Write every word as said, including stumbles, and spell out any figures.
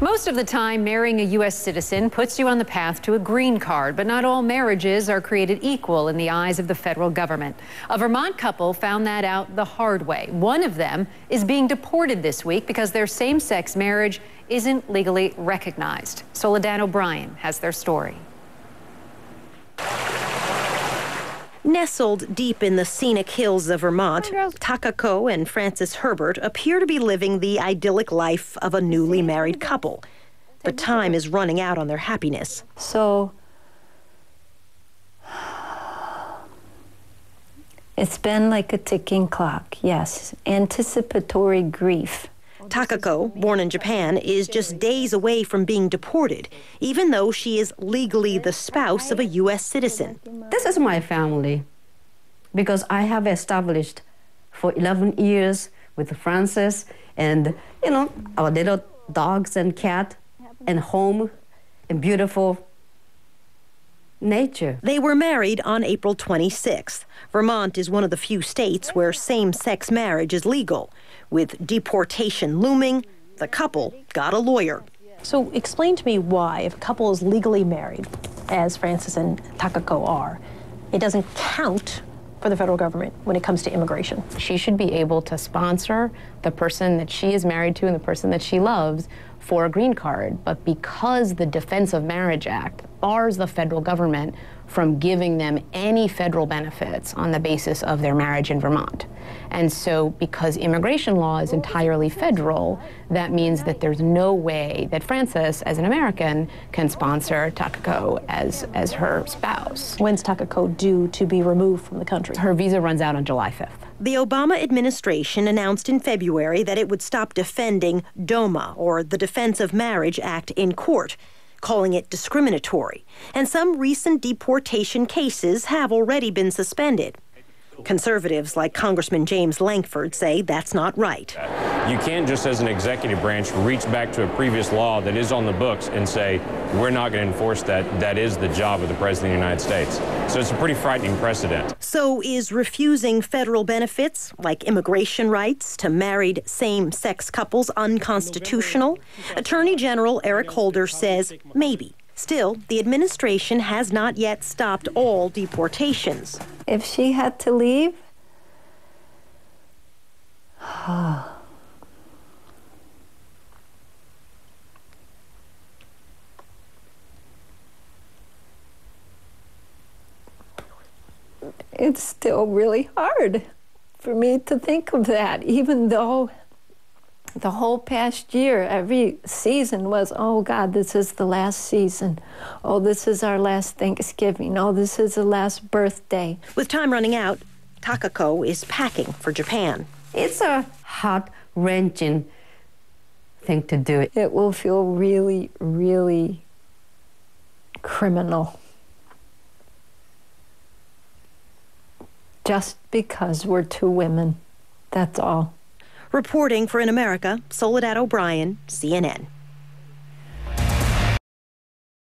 Most of the time, marrying a U S citizen puts you on the path to a green card, but not all marriages are created equal in the eyes of the federal government. A Vermont couple found that out the hard way. One of them is being deported this week because their same-sex marriage isn't legally recognized. Soledad O'Brien has their story. Nestled deep in the scenic hills of Vermont, Takako and Frances Herbert appear to be living the idyllic life of a newly married couple. But time is running out on their happiness. So, it's been like a ticking clock, yes. Anticipatory grief. Takako, born in Japan, is just days away from being deported, even though she is legally the spouse of a U S citizen. This is my family, because I have established for eleven years with Frances and, you know, our little dogs and cat and home and beautiful nature. They were married on April twenty-sixth. Vermont is one of the few states where same-sex marriage is legal. With deportation looming, the couple got a lawyer. So explain to me why, if a couple is legally married, as Frances and Takako are, it doesn't count for the federal government when it comes to immigration. She should be able to sponsor the person that she is married to and the person that she loves for a green card. But because the Defense of Marriage Act bars the federal government from giving them any federal benefits on the basis of their marriage in Vermont. And so because immigration law is entirely federal, that means that there's no way that Frances, as an American, can sponsor Takako as, as her spouse. When's Takako due to be removed from the country? Her visa runs out on July fifth. The Obama administration announced in February that it would stop defending DOMA, or the Defense of Marriage Act, in court, calling it discriminatory, and some recent deportation cases have already been suspended. Conservatives like Congressman James Lankford say that's not right. You can't just, as an executive branch, reach back to a previous law that is on the books and say, we're not going to enforce that. That is the job of the President of the United States. So it's a pretty frightening precedent. So is refusing federal benefits, like immigration rights, to married same-sex couples unconstitutional? Attorney General Eric Holder says maybe. Still, the administration has not yet stopped all deportations. If she had to leave, it's still really hard for me to think of that, even though the whole past year, every season was, oh God, this is the last season. Oh, this is our last Thanksgiving. Oh, this is the last birthday. With time running out, Takako is packing for Japan. It's a heart wrenching thing to do. It will feel really, really criminal. Just because we're two women, that's all. Reporting for In America, Soledad O'Brien, C N N.